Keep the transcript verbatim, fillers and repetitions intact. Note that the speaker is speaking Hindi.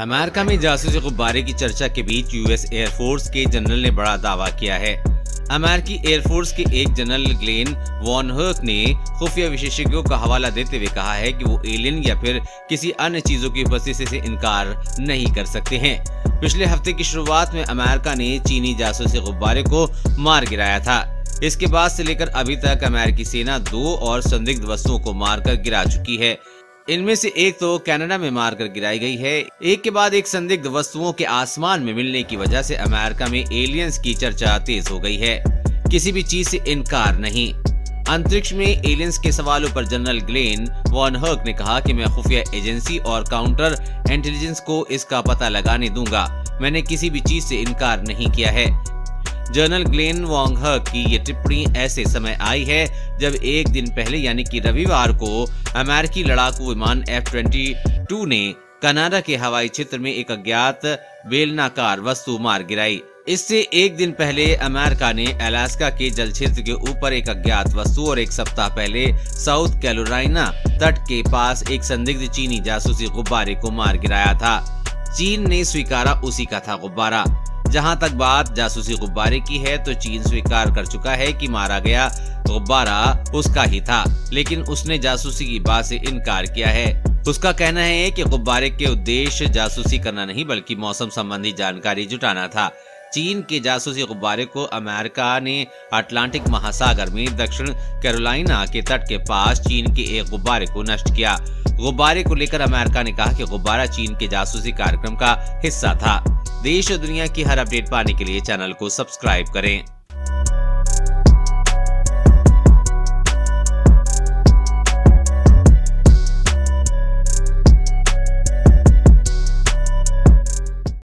अमेरिका में जासूसी गुब्बारे की चर्चा के बीच यूएस एयरफोर्स के जनरल ने बड़ा दावा किया है। अमेरिकी एयरफोर्स के एक जनरल ग्लेन वॉनहर्क ने खुफिया विशेषज्ञों का हवाला देते हुए कहा है कि वो एलियन या फिर किसी अन्य चीजों की उपस्थिति से इनकार नहीं कर सकते हैं। पिछले हफ्ते की शुरुआत में अमेरिका ने चीनी जासूसी गुब्बारे को मार गिराया था। इसके बाद से लेकर अभी तक अमेरिकी सेना दो और संदिग्ध वस्तुओं को मारकर गिरा चुकी है। इनमें से एक तो कनाडा में मारकर गिराई गई है। एक के बाद एक संदिग्ध वस्तुओं के आसमान में मिलने की वजह से अमेरिका में एलियंस की चर्चा तेज हो गई है। किसी भी चीज से इनकार नहीं। अंतरिक्ष में एलियंस के सवालों पर जनरल ग्लेन वॉनहर्क ने कहा कि मैं खुफिया एजेंसी और काउंटर इंटेलिजेंस को इसका पता लगाने दूंगा। मैंने किसी भी चीज से इनकार नहीं किया है। जनरल ग्लेन वॉनहर्क की ये टिप्पणी ऐसे समय आई है जब एक दिन पहले यानी कि रविवार को अमेरिकी लड़ाकू विमान एफ बाईस ने कनाडा के हवाई क्षेत्र में एक अज्ञात बेलनाकार वस्तु मार गिराई। इससे एक दिन पहले अमेरिका ने अलास्का के जल क्षेत्र के ऊपर एक अज्ञात वस्तु और एक सप्ताह पहले साउथ कैरोलिना तट के पास एक संदिग्ध चीनी जासूसी गुब्बारे को मार गिराया था। चीन ने स्वीकारा उसी का था गुब्बारा। जहां तक बात जासूसी गुब्बारे की है तो चीन स्वीकार कर चुका है कि मारा गया गुब्बारा उसका ही था, लेकिन उसने जासूसी की बात से इनकार किया है। उसका कहना है कि गुब्बारे के उद्देश्य जासूसी करना नहीं बल्कि मौसम संबंधी जानकारी जुटाना था। चीन के जासूसी गुब्बारे को अमेरिका ने अटलांटिक महासागर में दक्षिण कैरोलिना के तट के पास चीन के एक गुब्बारे को नष्ट किया। गुब्बारे को लेकर अमेरिका ने कहा कि गुब्बारा चीन के जासूसी कार्यक्रम का हिस्सा था। देश और दुनिया की हर अपडेट पाने के लिए चैनल को सब्सक्राइब करें।